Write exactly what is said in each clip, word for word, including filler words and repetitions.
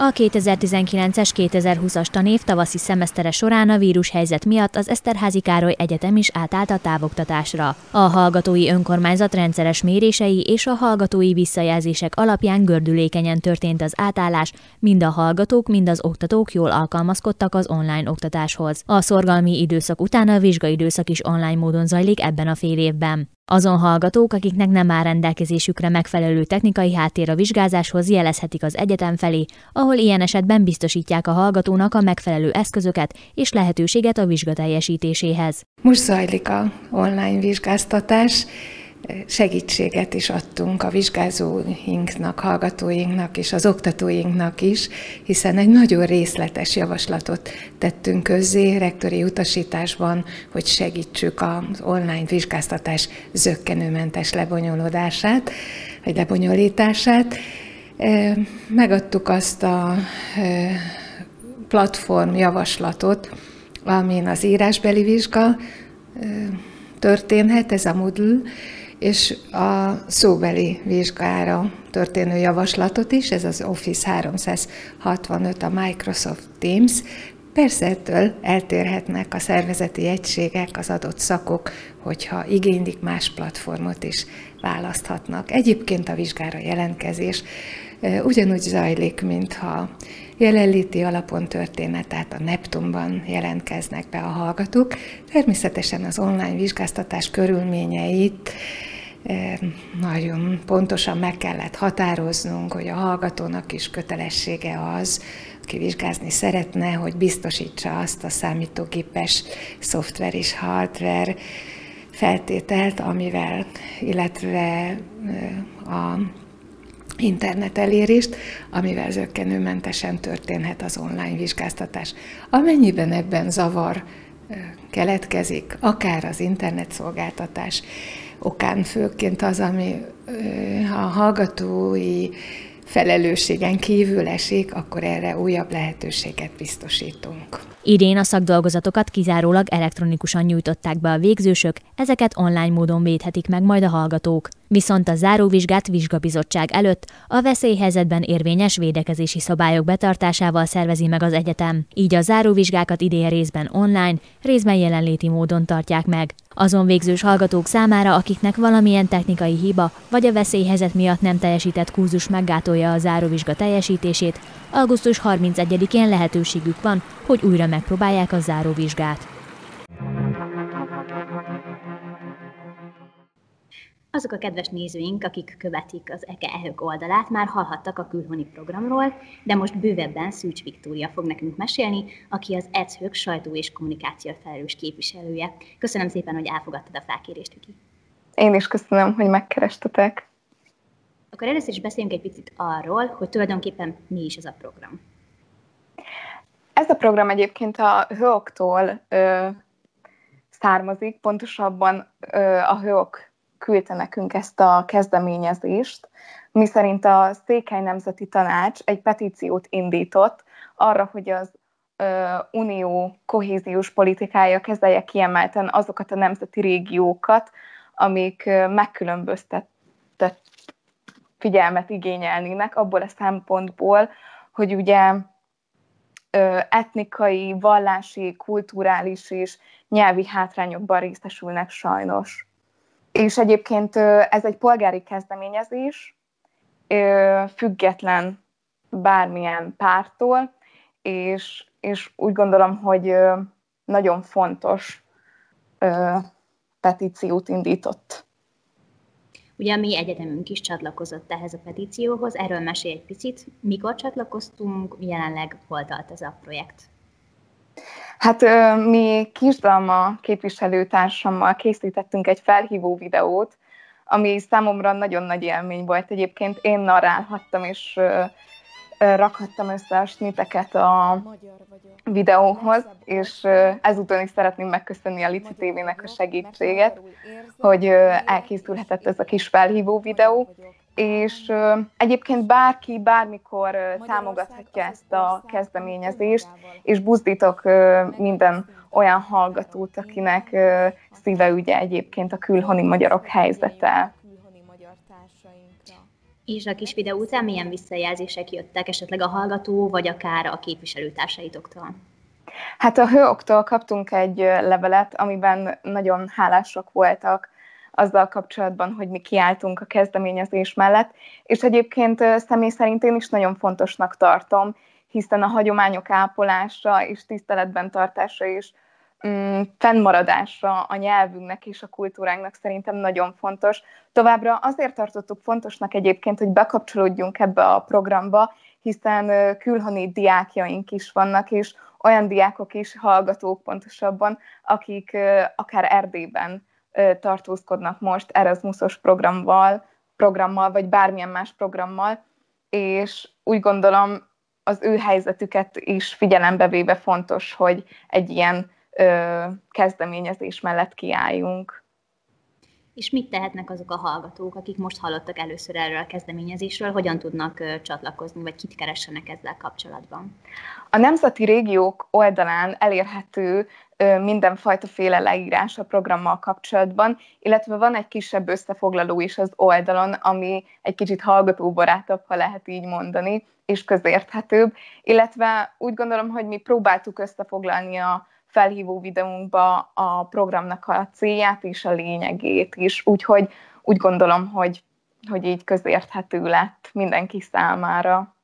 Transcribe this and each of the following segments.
A kétezer-tizenkilences kétezer-húszas tanév tavaszi szemesztere során a vírushelyzet miatt az Eszterházy Károly Egyetem is átállt a távoktatásra. A hallgatói önkormányzat rendszeres mérései és a hallgatói visszajelzések alapján gördülékenyen történt az átállás, mind a hallgatók, mind az oktatók jól alkalmazkodtak az online oktatáshoz. A szorgalmi időszak után a vizsgaidőszak is online módon zajlik ebben a fél évben. Azon hallgatók, akiknek nem áll rendelkezésükre megfelelő technikai háttér a vizsgázáshoz, jelezhetik az egyetem felé, ahol ilyen esetben biztosítják a hallgatónak a megfelelő eszközöket és lehetőséget a vizsga teljesítéséhez. Most zajlik a online vizsgáztatás, segítséget is adtunk a vizsgázóinknak, hallgatóinknak és az oktatóinknak is, hiszen egy nagyon részletes javaslatot tettünk közzé rektori utasításban, hogy segítsük az online vizsgáztatás zökkenőmentes lebonyolódását, vagy lebonyolítását. Megadtuk azt a platform javaslatot, amin az írásbeli vizsga történhet, ez a Moodle, és a szóbeli vizsgára történő javaslatot is, ez az Office háromszázhatvanöt, a Microsoft Teams. Persze ettől eltérhetnek a szervezeti egységek, az adott szakok, hogyha igénylik, más platformot is választhatnak. Egyébként a vizsgára jelentkezés ugyanúgy zajlik, mintha jelenléti alapon történne, tehát a Neptunban jelentkeznek be a hallgatók. Természetesen az online vizsgáztatás körülményeit nagyon pontosan meg kellett határoznunk, hogy a hallgatónak is kötelessége az, aki vizsgázni szeretne, hogy biztosítsa azt a számítógépes szoftver és hardware feltételt, amivel, illetve a internet elérést, amivel zökkenőmentesen történhet az online vizsgáztatás. Amennyiben ebben zavar keletkezik, akár az internetszolgáltatás okán, főként az, ami a hallgatói felelősségen kívül esik, akkor erre újabb lehetőséget biztosítunk. Idén a szakdolgozatokat kizárólag elektronikusan nyújtották be a végzősök, ezeket online módon védhetik meg majd a hallgatók. Viszont a záróvizsgát vizsgabizottság előtt a veszélyhelyzetben érvényes védekezési szabályok betartásával szervezi meg az egyetem. Így a záróvizsgákat idén részben online, részben jelenléti módon tartják meg. Azon végzős hallgatók számára, akiknek valamilyen technikai hiba vagy a veszélyhelyzet miatt nem teljesített kurzus meggátolja a záróvizsga teljesítését, augusztus harmincegyedikén lehetőségük van, hogy újra megpróbálják a záróvizsgát. Azok a kedves nézőink, akik követik az E K E-EHÖK oldalát, már hallhattak a külhoni programról, de most bővebben Szűcs Viktória fog nekünk mesélni, aki az E H Ö K sajtó és kommunikáció felelős képviselője. Köszönöm szépen, hogy elfogadtad a felkérést, Viki. Én is köszönöm, hogy megkerestetek. Akkor először is beszéljünk egy picit arról, hogy tulajdonképpen mi is ez a program. Ez a program egyébként a H Ö K-tól ö, származik, pontosabban ö, a H Ö K küldte nekünk ezt a kezdeményezést, miszerint a Székely Nemzeti Tanács egy petíciót indított arra, hogy az ö, unió kohéziós politikája kezelje kiemelten azokat a nemzeti régiókat, amik ö, megkülönböztetett figyelmet igényelnének abból a szempontból, hogy ugye ö, etnikai, vallási, kulturális és nyelvi hátrányokban részesülnek sajnos. És egyébként ez egy polgári kezdeményezés, független bármilyen párttól, és, és úgy gondolom, hogy nagyon fontos petíciót indított. Ugye a mi egyetemünk is csatlakozott ehhez a petícióhoz, erről mesélj egy picit. Mikor csatlakoztunk, jelenleg hol tart ez a projekt? Hát mi Kisdalma képviselőtársammal készítettünk egy felhívó videót, ami számomra nagyon nagy élmény volt. Egyébként én narrálhattam és rakhattam össze a sniteket a videóhoz, és ezúton is szeretném megköszönni a Lici té vének a segítséget, hogy elkészülhetett ez a kis felhívó videó. És egyébként bárki bármikor támogathatja ezt a kezdeményezést, és buzdítok minden olyan hallgatót, akinek szíve ügye egyébként a külhoni magyarok helyzete. És a kis videó után milyen visszajelzések jöttek esetleg a hallgató, vagy akár a képviselőtársaitoktól? Hát a hőoktól kaptunk egy levelet, amiben nagyon hálásak voltak azzal kapcsolatban, hogy mi kiálltunk a kezdeményezés mellett, és egyébként személy szerint én is nagyon fontosnak tartom, hiszen a hagyományok ápolása és tiszteletben tartása és mm, fennmaradása a nyelvünknek és a kultúránknak szerintem nagyon fontos. Továbbra azért tartottuk fontosnak egyébként, hogy bekapcsolódjunk ebbe a programba, hiszen külhoni diákjaink is vannak, és olyan diákok is, hallgatók pontosabban, akik akár Erdélyben tartózkodnak most Erasmusos programmal, programmal, vagy bármilyen más programmal, és úgy gondolom, az ő helyzetüket is figyelembe véve fontos, hogy egy ilyen ö, kezdeményezés mellett kiálljunk. És mit tehetnek azok a hallgatók, akik most hallottak először erről a kezdeményezésről, hogyan tudnak csatlakozni, vagy kit keressenek ezzel kapcsolatban? A Nemzeti Régiók oldalán elérhető mindenfajtaféle leírás a programmal kapcsolatban, illetve van egy kisebb összefoglaló is az oldalon, ami egy kicsit hallgatóbarátabb, ha lehet így mondani, és közérthetőbb, illetve úgy gondolom, hogy mi próbáltuk összefoglalni a felhívó videónkba a programnak a célját és a lényegét is, úgyhogy úgy gondolom, hogy, hogy így közérthető lett mindenki számára.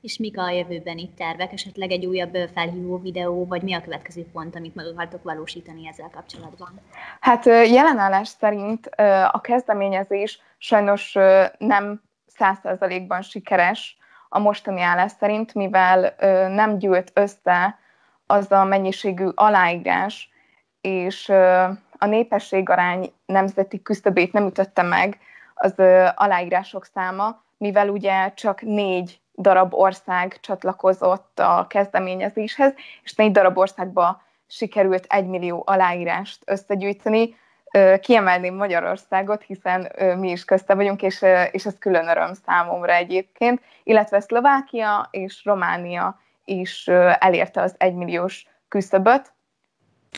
És mik a jövőbeni tervek, esetleg egy újabb felhívó videó, vagy mi a következő pont, amit meg akartok valósítani ezzel kapcsolatban? Hát jelenállás szerint a kezdeményezés sajnos nem száz százalékban sikeres a mostani állás szerint, mivel nem gyűlt össze az a mennyiségű aláírás, és a népességarány nemzeti küszöbét nem ütötte meg az aláírások száma, mivel ugye csak négy darab ország csatlakozott a kezdeményezéshez, és négy darab országba sikerült egymillió aláírást összegyűjteni. Kiemelném Magyarországot, hiszen mi is közte vagyunk, és, és ez külön öröm számomra egyébként, illetve Szlovákia és Románia is elérte az egymilliós küszöböt,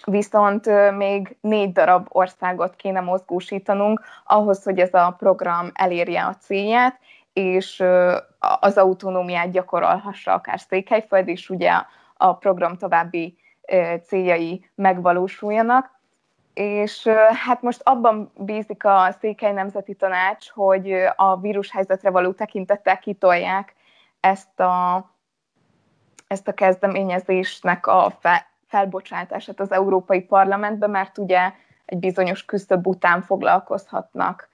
viszont még négy darab országot kéne mozgósítanunk ahhoz, hogy ez a program elérje a célját, és az autonómiát gyakorolhassa akár Székelyföld, és ugye a program további céljai megvalósuljanak. És hát most abban bízik a Székely Nemzeti Tanács, hogy a vírushelyzetre való tekintettel kitolják ezt a, ezt a kezdeményezésnek a fel, felbocsátását az Európai Parlamentbe, mert ugye egy bizonyos küszöb után foglalkozhatnak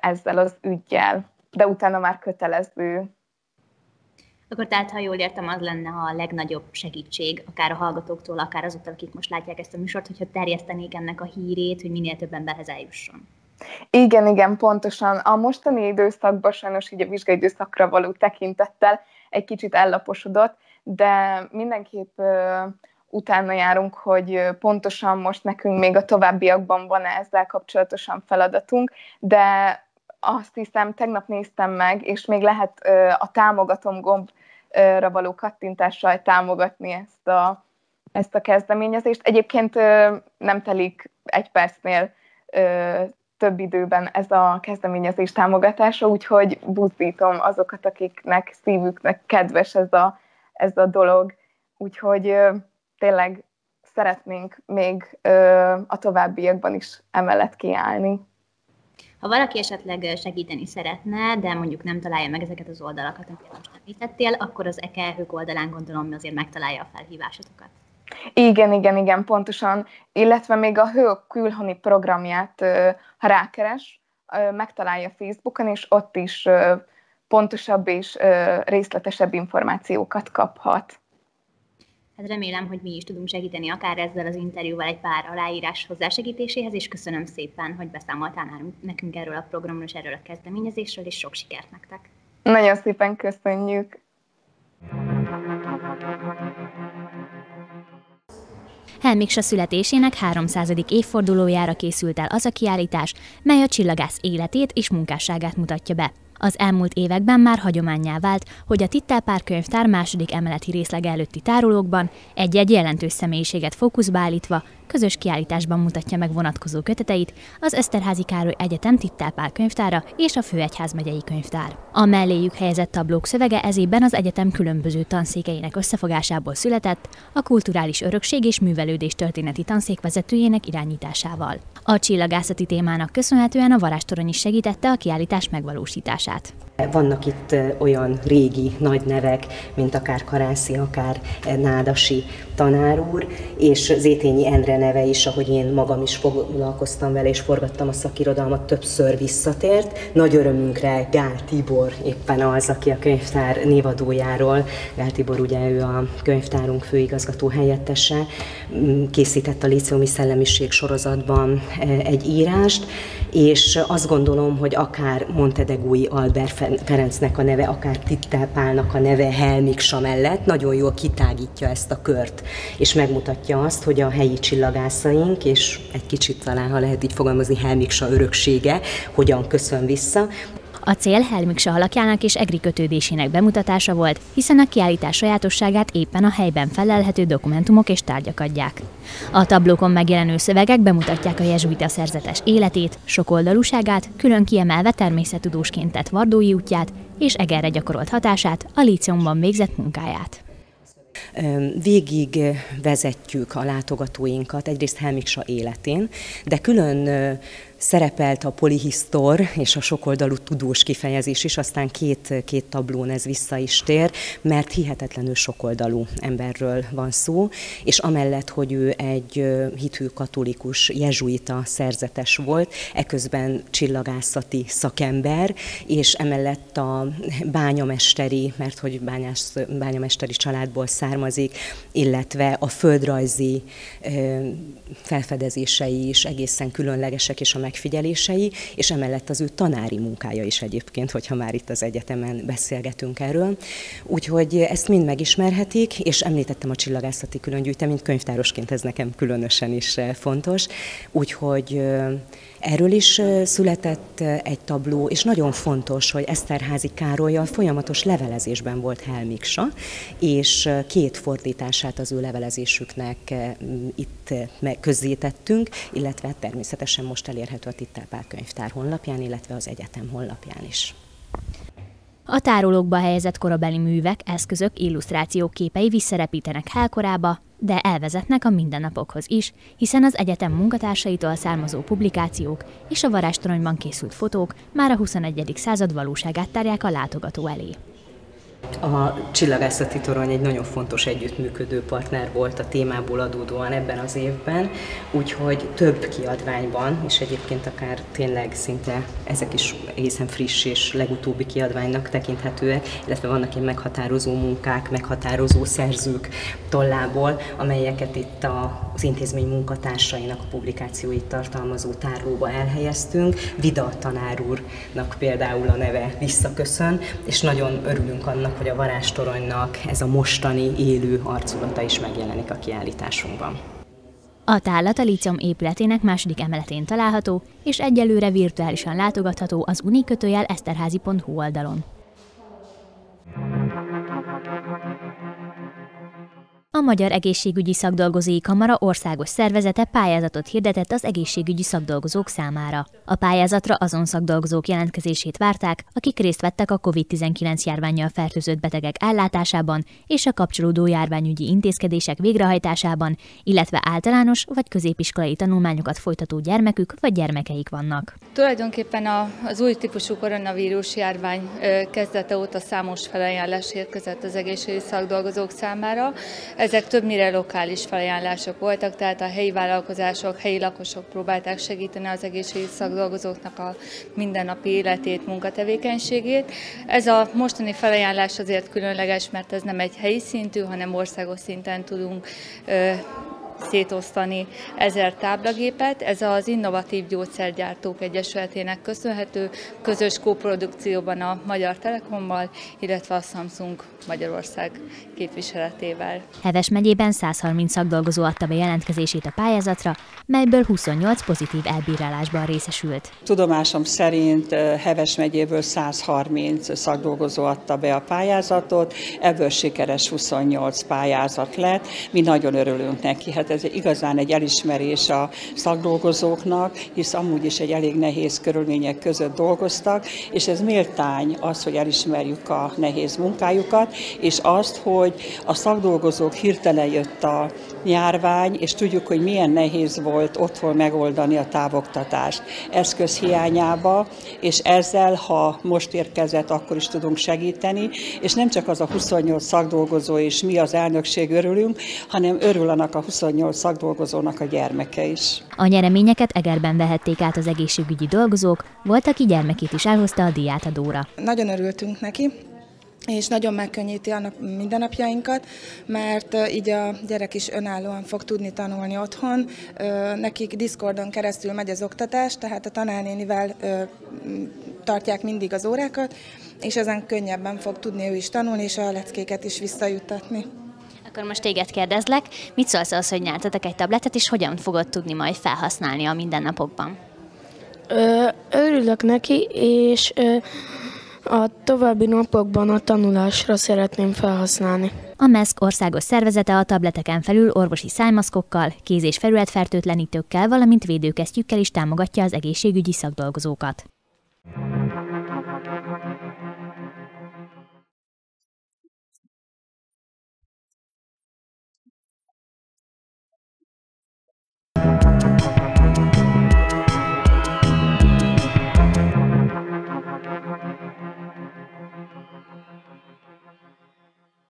ezzel az üggyel, de utána már kötelező. Akkor tehát, ha jól értem, az lenne a legnagyobb segítség, akár a hallgatóktól, akár azoktól, akik most látják ezt a műsort, hogyha terjesztenék ennek a hírét, hogy minél több emberhez eljusson. Igen, igen, pontosan. A mostani időszakban sajnos így a vizsgai időszakra való tekintettel egy kicsit ellaposodott, de mindenképp ö, utána járunk, hogy pontosan most nekünk még a továbbiakban van ezzel kapcsolatosan feladatunk, de azt hiszem, tegnap néztem meg, és még lehet ö, a támogatom gombra való kattintással támogatni ezt a, ezt a kezdeményezést. Egyébként ö, nem telik egy percnél ö, több időben ez a kezdeményezés támogatása, úgyhogy buzdítom azokat, akiknek szívüknek kedves ez a, ez a dolog. Úgyhogy ö, tényleg szeretnénk még ö, a továbbiakban is emellett kiállni. Ha valaki esetleg segíteni szeretne, de mondjuk nem találja meg ezeket az oldalakat, amiket most említettél, akkor az E K E-EHÖK oldalán gondolom azért megtalálja a felhívásokat. Igen, igen, igen, pontosan. Illetve még a hők külhoni programját, ha rákeres, megtalálja Facebookon, és ott is pontosabb és részletesebb információkat kaphat. Hát remélem, hogy mi is tudunk segíteni akár ezzel az interjúval egy pár aláírás hozzásegítéséhez, és köszönöm szépen, hogy beszámoltál nekünk erről a programról és erről a kezdeményezésről, és sok sikert nektek! Nagyon szépen köszönjük! Hell Miksa születésének háromszázadik évfordulójára készült el az a kiállítás, mely a csillagász életét és munkásságát mutatja be. Az elmúlt években már hagyománnyá vált, hogy a Tittel Pál Könyvtár második emeleti részlege előtti tárolókban egy-egy jelentős személyiséget fókuszba állítva közös kiállításban mutatja meg vonatkozó köteteit az Eszterházy Károly Egyetem Tittel Pál Könyvtára és a Főegyházmegyei Könyvtár. A melléjük helyezett tablók szövege ezében az egyetem különböző tanszékeinek összefogásából született, a Kulturális Örökség és Művelődés Történeti Tanszék vezetőjének irányításával. A csillagászati témának köszönhetően a Varázstorony is segítette a kiállítás megvalósítását. Vannak itt olyan régi nagy nevek, mint akár Karászi, akár Nádasi tanár úr, és Zétényi Endre neve is, ahogy én magam is foglalkoztam vele, és forgattam a szakirodalmat, többször visszatért. Nagy örömünkre Gál Tibor éppen az, aki a könyvtár névadójáról, Gál Tibor ugye ő a könyvtárunk főigazgató helyettese, készített a Líceumi szellemiség sorozatban egy írást, és azt gondolom, hogy akár Montedegui Albert Ferencnek a neve, akár Tittel Pálnak a neve Hell Miksa mellett nagyon jól kitágítja ezt a kört, és megmutatja azt, hogy a helyi csillagászaink, és egy kicsit talán, ha lehet így fogalmazni, Hell Miksa öröksége hogyan köszön vissza. A cél Hell Miksa alakjának és egri kötődésének bemutatása volt, hiszen a kiállítás sajátosságát éppen a helyben felelhető dokumentumok és tárgyak adják. A tablókon megjelenő szövegek bemutatják a jezsuita szerzetes életét, sokoldalúságát, külön kiemelve természettudósként tett vardói útját és Egerre gyakorolt hatását, a Líceumban végzett munkáját. Végig vezetjük a látogatóinkat, egyrészt Hell Miksa életén, de külön szerepelt a polihisztor és a sokoldalú tudós kifejezés is, aztán két, két tablón ez vissza is tér, mert hihetetlenül sokoldalú emberről van szó, és amellett, hogy ő egy hitű katolikus jezsuita szerzetes volt, eközben csillagászati szakember, és emellett a bányamesteri, mert hogy bányász, bányamesteri családból származik, illetve a földrajzi felfedezései is egészen különlegesek, és a megfigyelései, és emellett az ő tanári munkája is egyébként, hogyha már itt az egyetemen beszélgetünk erről. Úgyhogy ezt mind megismerhetik, és említettem a Csillagászati Különgyűjteményt, könyvtárosként ez nekem különösen is fontos. Úgyhogy erről is született egy tabló, és nagyon fontos, hogy Eszterházy Károllyal folyamatos levelezésben volt Hell Miksa, és két fordítását az ő levelezésüknek itt közzétettünk, illetve természetesen most elérhető a Tittel Pál Könyvtár honlapján, illetve az egyetem honlapján is. A tárolókba helyezett korabeli művek, eszközök, illusztrációk képei visszarepítenek Hell korába, de elvezetnek a mindennapokhoz is, hiszen az egyetem munkatársaitól származó publikációk és a Varázstoronyban készült fotók már a huszonegyedik század valóságát tárják a látogató elé. A Csillagászati Torony egy nagyon fontos együttműködő partner volt a témából adódóan ebben az évben, úgyhogy több kiadványban, és egyébként akár tényleg szinte ezek is egészen friss és legutóbbi kiadványnak tekinthetőek, illetve vannak ilyen meghatározó munkák, meghatározó szerzők tollából, amelyeket itt az intézmény munkatársainak a publikációit tartalmazó tárlóba elhelyeztünk. Vida tanár úrnak például a neve visszaköszön, és nagyon örülünk annak, hogy a Varázstoronynak ez a mostani élő arculata is megjelenik a kiállításunkban. A tárlat a Líceum épületének második emeletén található, és egyelőre virtuálisan látogatható az unikötőjel eszterházi pont hu oldalon. A Magyar Egészségügyi Szakdolgozói Kamara országos szervezete pályázatot hirdetett az egészségügyi szakdolgozók számára. A pályázatra azon szakdolgozók jelentkezését várták, akik részt vettek a kovid tizenkilenc járvánnyal fertőzött betegek ellátásában és a kapcsolódó járványügyi intézkedések végrehajtásában, illetve általános vagy középiskolai tanulmányokat folytató gyermekük vagy gyermekeik vannak. Tulajdonképpen az új típusú koronavírus járvány kezdete óta számos felajánlás érkezett az egészségügyi szakdolgozók számára. Ezek többnyire lokális felajánlások voltak, tehát a helyi vállalkozások, helyi lakosok próbálták segíteni az egészségügyi szakdolgozóknak a mindennapi életét, munkatevékenységét. Ez a mostani felajánlás azért különleges, mert ez nem egy helyi szintű, hanem országos szinten tudunk ö, szétosztani ezer táblagépet. Ez az Innovatív Gyógyszergyártók Egyesületének köszönhető, közös koprodukcióban a Magyar Telekommal, illetve a Samsung Magyarország képviseletével. Heves megyében százharminc szakdolgozó adta be jelentkezését a pályázatra, melyből huszonnyolc pozitív elbírálásban részesült. Tudomásom szerint Heves megyéből százharminc szakdolgozó adta be a pályázatot, ebből sikeres huszonnyolc pályázat lett. Mi nagyon örülünk neki. Hát tehát ez igazán egy elismerés a szakdolgozóknak, hisz amúgy is egy elég nehéz körülmények között dolgoztak, és ez méltány az, hogy elismerjük a nehéz munkájukat, és azt, hogy a szakdolgozók hirtelen jött a járvány, és tudjuk, hogy milyen nehéz volt otthon megoldani a távoktatást eszközhiányába, és ezzel, ha most érkezett, akkor is tudunk segíteni, és nem csak az a huszonnyolc szakdolgozó és mi az elnökség örülünk, hanem örül annak a huszonnyolc szakdolgozónak a gyermeke is. A nyereményeket Egerben vehették át az egészségügyi dolgozók, volt, aki gyermekét is elhozta a díjátadóra. Nagyon örültünk neki, és nagyon megkönnyíti a mindennapjainkat, mert így a gyerek is önállóan fog tudni tanulni otthon. Nekik Discordon keresztül megy az oktatás, tehát a tanárnénivel tartják mindig az órákat, és ezen könnyebben fog tudni ő is tanulni, és a leckéket is visszajuttatni. Akkor most téged kérdezlek, mit szólsz az, hogy nyertetek egy tabletet, és hogyan fogod tudni majd felhasználni a mindennapokban? Ö, örülök neki, és... Ö... A további napokban a tanulásra szeretném felhasználni. A MESZK országos szervezete a tableteken felül orvosi szájmaszkokkal, kéz- és felületfertőtlenítőkkel, valamint védőkesztyűkkel is támogatja az egészségügyi szakdolgozókat.